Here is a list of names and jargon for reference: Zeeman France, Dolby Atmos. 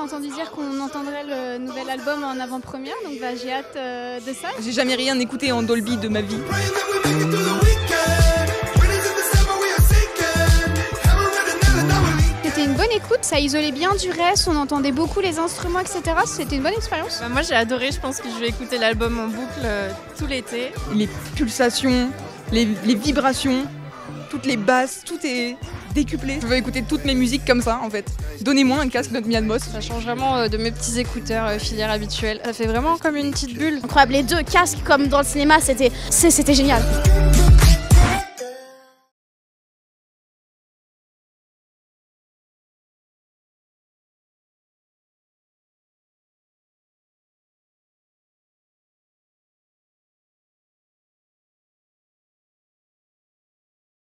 J'ai entendu dire qu'on entendrait le nouvel album en avant-première, donc bah, j'ai hâte de ça. J'ai jamais rien écouté en Dolby de ma vie. C'était une bonne écoute, ça isolait bien du reste, on entendait beaucoup les instruments, etc. C'était une bonne expérience. Bah, moi j'ai adoré, je pense que je vais écouter l'album en boucle tout l'été. Les pulsations, les vibrations, toutes les basses, tout est... décuplé. Je veux écouter toutes mes musiques comme ça en fait. Donnez-moi un casque Dolby Atmos. Ça change vraiment de mes petits écouteurs filière habituelle. Ça fait vraiment comme une petite bulle. Incroyable, les deux casques comme dans le cinéma, c'était génial.